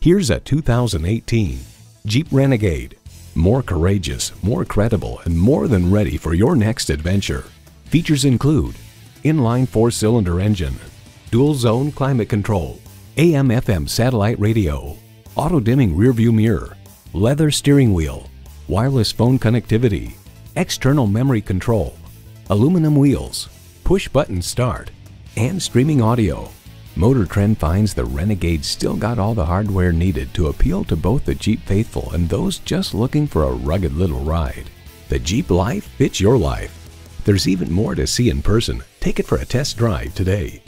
Here's a 2018 Jeep Renegade. More courageous, more credible, and more than ready for your next adventure. Features include inline 4-cylinder engine, dual zone climate control, AM/FM satellite radio, auto dimming rearview mirror, leather steering wheel, wireless phone connectivity, external memory control, aluminum wheels, push button start, and streaming audio. Motor Trend finds the Renegade still got all the hardware needed to appeal to both the Jeep faithful and those just looking for a rugged little ride. The Jeep life fits your life. There's even more to see in person. Take it for a test drive today.